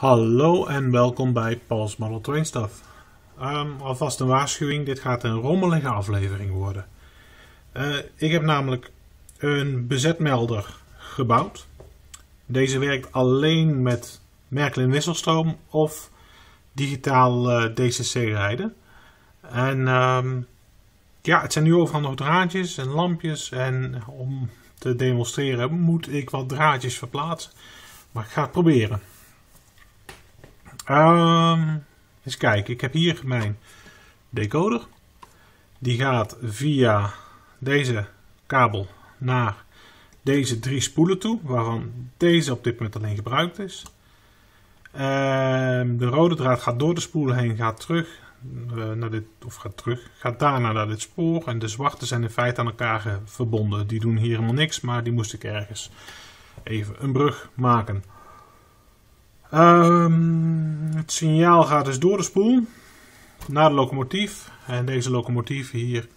Hallo en welkom bij Paul's Model Train Stuff. Alvast een waarschuwing, dit gaat een rommelige aflevering worden. Ik heb namelijk een bezetmelder gebouwd. Deze werkt alleen met Märklin wisselstroom of digitaal DCC rijden. En ja, het zijn nu overal nog draadjes en lampjes en om te demonstreren moet ik wat draadjes verplaatsen. Maar ik ga het proberen. Eens kijken, ik heb hier mijn decoder. Die gaat via deze kabel naar deze drie spoelen toe, waarvan deze op dit moment alleen gebruikt is. De rode draad gaat door de spoelen heen, gaat daarna naar dit spoor. En de zwarte zijn in feite aan elkaar verbonden. Die doen hier helemaal niks, maar die moest ik ergens even een brug maken. Het signaal gaat dus door de spoel naar de locomotief. En deze locomotief hier,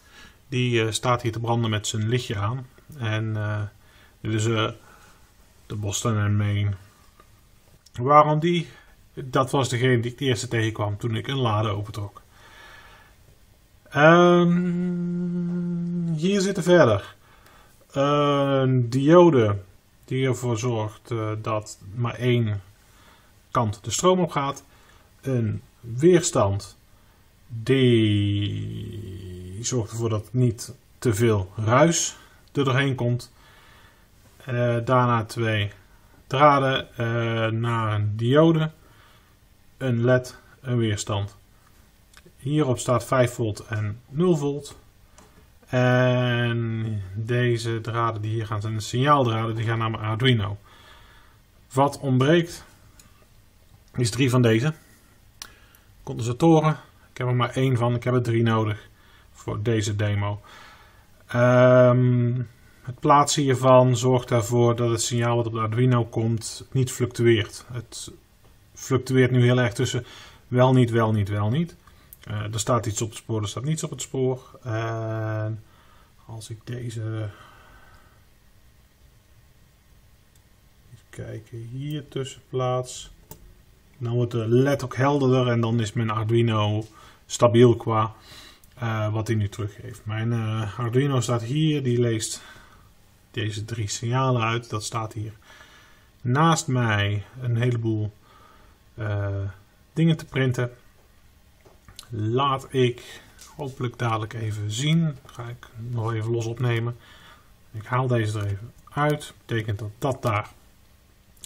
die staat hier te branden met zijn lichtje aan. En dit is de Boston and Maine. Waarom die? Dat was degene die ik de eerste tegenkwam toen ik een lade opentrok. Hier zitten verder een diode die ervoor zorgt dat maar één kant de stroom op gaat. Een weerstand die zorgt ervoor dat niet te veel ruis er doorheen komt. Daarna twee draden naar een diode, een led, een weerstand. Hierop staat 5 volt en 0 volt. En deze draden die hier gaan zijn de signaaldraden, die gaan naar mijn Arduino. Wat ontbreekt is 3 van deze condensatoren. Ik heb er maar 1 van, ik heb er 3 nodig voor deze demo. Het plaatsen hiervan zorgt ervoor dat het signaal wat op de Arduino komt niet fluctueert. Het fluctueert nu heel erg tussen wel niet, wel niet, wel niet. Er staat iets op het spoor, er staat niets op het spoor. Als ik deze... Even kijken, hier tussen plaats. Dan wordt de LED ook helderder en dan is mijn Arduino stabiel qua wat hij nu teruggeeft. Mijn Arduino staat hier, die leest deze 3 signalen uit. Dat staat hier naast mij een heleboel dingen te printen. Laat ik hopelijk dadelijk even zien. Ga ik nog even los opnemen. Ik haal deze er even uit. Betekent dat dat daar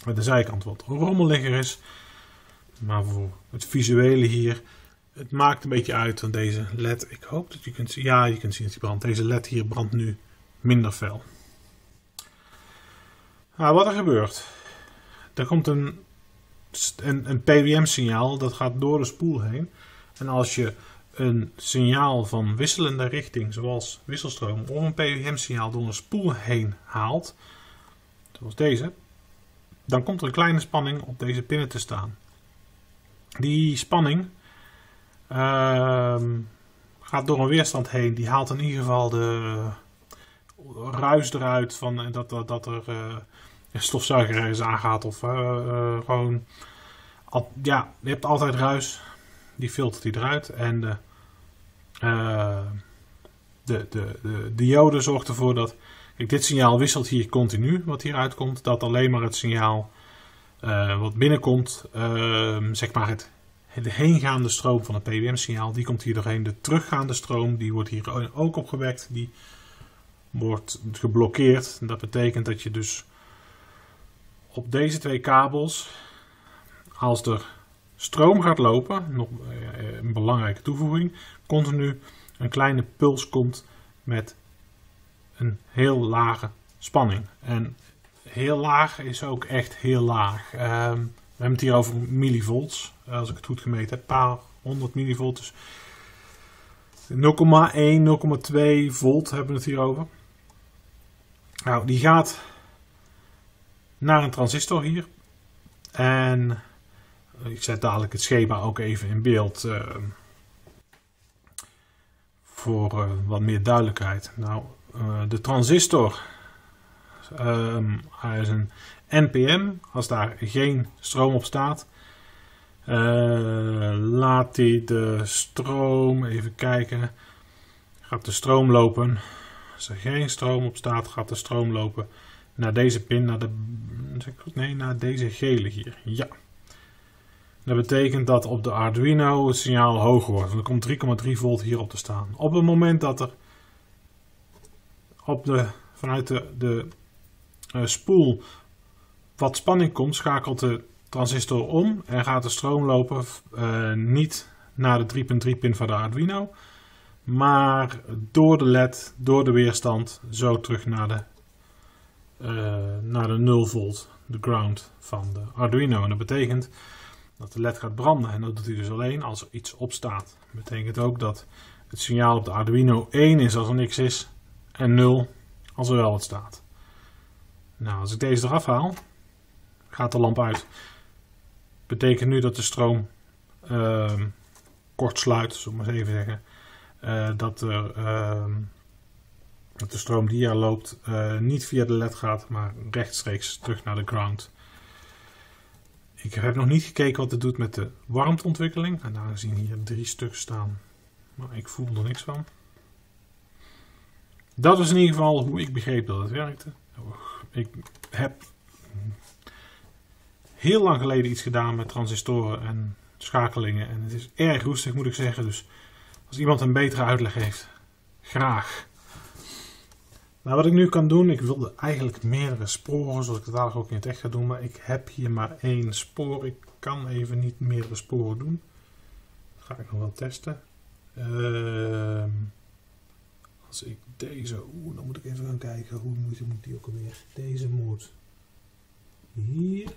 met de zijkant wat rommeliger is. Maar voor het visuele hier, het maakt een beetje uit, want deze led, ik hoop dat je kunt zien, ja, je kunt zien dat die brandt. Deze led hier brandt nu minder fel. Nou, wat er gebeurt, er komt een PWM signaal, dat gaat door de spoel heen. En als je een signaal van wisselende richting, zoals wisselstroom, of een PWM signaal door een spoel heen haalt, zoals deze, dan komt er een kleine spanning op deze pinnen te staan. Die spanning gaat door een weerstand heen. Die haalt in ieder geval de ruis eruit van dat er een stofzuiger ergens aangaat. Of gewoon... ja, je hebt altijd ruis. Die filtert die eruit. En de diode zorgt ervoor dat... Kijk, dit signaal wisselt hier continu wat hier uitkomt. Dat alleen maar het signaal... wat binnenkomt, zeg maar de heengaande stroom van het PWM-signaal, die komt hier doorheen. De teruggaande stroom, die wordt hier ook opgewekt, die wordt geblokkeerd. En dat betekent dat je dus op deze twee kabels, als er stroom gaat lopen, nog een belangrijke toevoeging, continu een kleine puls komt met een heel lage spanning. En heel laag is ook echt heel laag. We hebben het hier over millivolts. Als ik het goed gemeten heb, een paar 100 millivolt. Dus 0,1, 0,2 volt hebben we het hier over. Nou, die gaat naar een transistor hier. En ik zet dadelijk het schema ook even in beeld. Voor wat meer duidelijkheid. Nou, de transistor... Hij is een NPN. Als daar geen stroom op staat, Laat hij de stroom, even kijken, gaat de stroom lopen. Als er geen stroom op staat, gaat de stroom lopen naar deze pin, naar de, nee, naar deze gele hier. Ja. Dat betekent dat op de Arduino het signaal hoger wordt. Er komt 3,3 volt hierop te staan. Op het moment dat er op de, vanuit de spoel wat spanning komt, schakelt de transistor om en gaat de stroom lopen niet naar de 3,3 pin van de Arduino, maar door de LED, door de weerstand, zo terug naar de 0 volt, de ground van de Arduino. En dat betekent dat de LED gaat branden en dat doet hij dus alleen als er iets op staat. Dat betekent ook dat het signaal op de Arduino 1 is als er niks is en 0 als er wel wat staat. Nou, als ik deze eraf haal, gaat de lamp uit. Betekent nu dat de stroom kort sluit, zullen we maar eens even zeggen. Dat de stroom die hier loopt niet via de LED gaat, maar rechtstreeks terug naar de ground. Ik heb nog niet gekeken wat het doet met de warmteontwikkeling. En daar zien hier 3 stuks staan. Maar ik voel er niks van. Dat is in ieder geval hoe ik begreep dat het werkte. Ik heb heel lang geleden iets gedaan met transistoren en schakelingen. En het is erg roestig, moet ik zeggen. Dus als iemand een betere uitleg heeft, graag. Nou, wat ik nu kan doen, ik wilde eigenlijk meerdere sporen, zoals ik het dadelijk ook in het echt ga doen. Maar ik heb hier maar 1 spoor. Ik kan even niet meerdere sporen doen. Dat ga ik nog wel testen. Als ik deze... dan moet ik even gaan kijken. Hoe moet die ook alweer? Deze moet hier.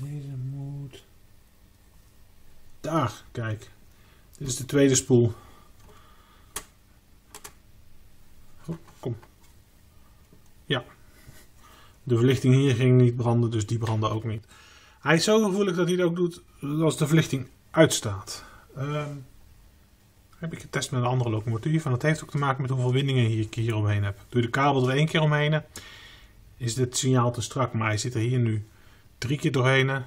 Deze moet... daar, kijk. Dit is de tweede spoel. Oh, kom. Ja. De verlichting hier ging niet branden, dus die brandde ook niet. Hij is zo gevoelig dat hij het ook doet als de verlichting uitstaat. Heb ik getest met een andere locomotief. En dat heeft ook te maken met hoeveel windingen ik hier omheen heb. Doe je de kabel er 1 keer omheen, is dit signaal te strak. Maar hij zit er hier nu 3 keer doorheen. Met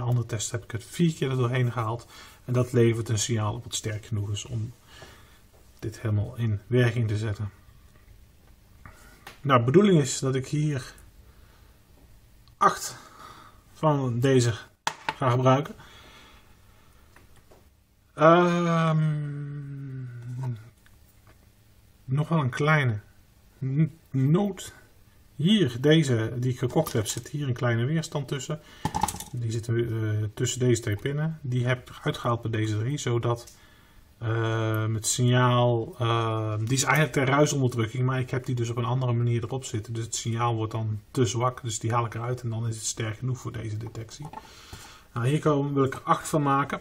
een andere test heb ik het 4 keer er doorheen gehaald. En dat levert een signaal op wat sterk genoeg is om dit helemaal in werking te zetten. Nou, de bedoeling is dat ik hier 8 van deze ga gebruiken. Nog wel een kleine noot. Hier, deze die ik gekocht heb, zit hier een kleine weerstand tussen. Die zit tussen deze 2 pinnen. Die heb ik eruit gehaald bij deze 3, zodat het signaal... die is eigenlijk ter ruisonderdrukking, maar ik heb die dus op een andere manier erop zitten. Dus het signaal wordt dan te zwak, dus die haal ik eruit en dan is het sterk genoeg voor deze detectie. Nou, hier wil ik er 8 van maken.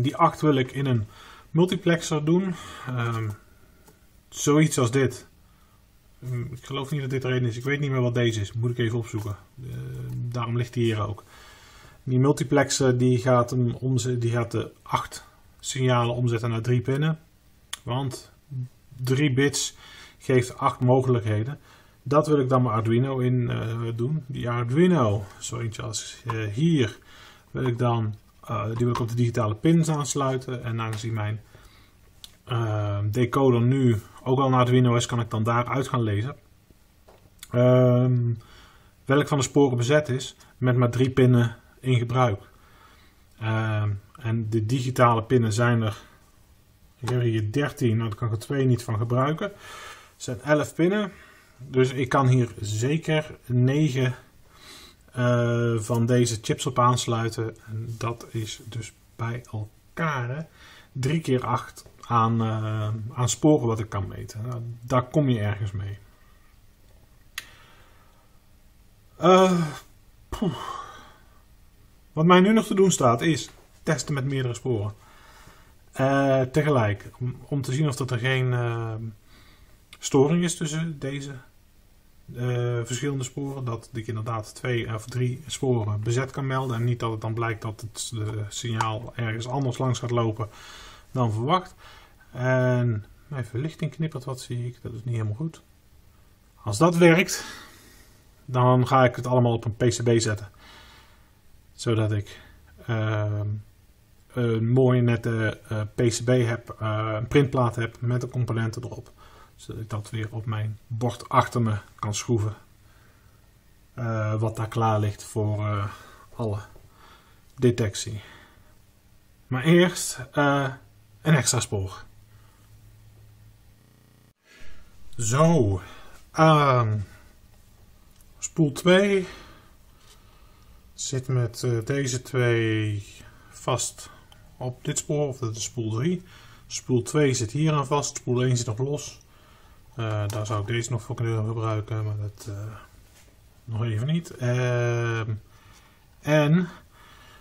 Die 8 wil ik in een multiplexer doen. Zoiets als dit. Ik geloof niet dat dit erin is. Ik weet niet meer wat deze is. Moet ik even opzoeken. Daarom ligt die hier ook. Die multiplexer die gaat de 8 signalen omzetten naar 3 pinnen. Want 3 bits geeft 8 mogelijkheden. Dat wil ik dan mijn Arduino in doen. Die Arduino, zoiets als hier, wil ik dan... die wil ik op de digitale pins aansluiten. En aangezien mijn decoder nu ook al naar Arduino is, kan ik dan daaruit gaan lezen. Welk van de sporen bezet is met maar 3 pinnen in gebruik. En de digitale pinnen zijn er... ik heb hier 13, nou, daar kan ik er 2 niet van gebruiken. Het zijn 11 pinnen. Dus ik kan hier zeker 9... van deze chips op aansluiten. En dat is dus bij elkaar 3 keer 8 aan sporen wat ik kan meten. Nou, daar kom je ergens mee. Wat mij nu nog te doen staat is testen met meerdere sporen. Tegelijk. Om te zien of dat er geen storing is tussen deze verschillende sporen, dat ik inderdaad 2 of 3 sporen bezet kan melden en niet dat het dan blijkt dat het signaal ergens anders langs gaat lopen dan verwacht. En mijn verlichting knippert wat, zie ik, dat is niet helemaal goed. Als dat werkt, dan ga ik het allemaal op een PCB zetten. zodat ik een mooie nette PCB heb, een printplaat heb met de componenten erop, zodat ik dat weer op mijn bord achter me kan schroeven, wat daar klaar ligt voor alle detectie. Maar eerst een extra spoor. Zo, spoel 2 zit met deze twee vast op dit spoor, of dat is spoel 3. Spoel 2 zit hier aan vast, spoel 1 zit nog los. Daar zou ik deze nog voor kunnen gebruiken, maar dat nog even niet. En er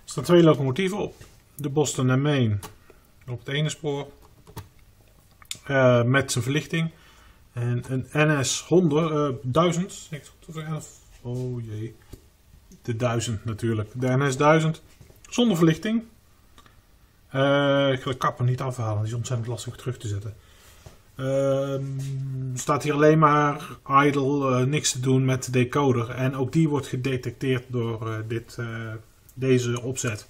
staan twee locomotieven op. De Boston and Maine op het ene spoor met zijn verlichting. En een NS 1000, oh jee, de 1000 natuurlijk. De NS 1000 zonder verlichting. Ik ga de kappen niet afhalen, die is ontzettend lastig terug te zetten. Staat hier alleen maar idle, niks te doen met de decoder. En ook die wordt gedetecteerd door deze opzet.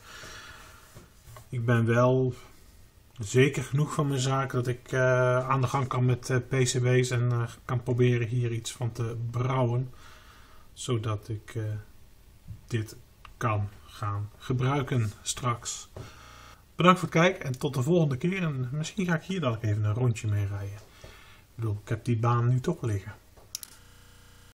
Ik ben wel zeker genoeg van mijn zaak dat ik aan de gang kan met PCB's en kan proberen hier iets van te brouwen, zodat ik dit kan gaan gebruiken straks. Bedankt voor het kijken en tot de volgende keer. En misschien ga ik hier dadelijk even een rondje mee rijden. Ik bedoel, ik heb die baan nu toch liggen.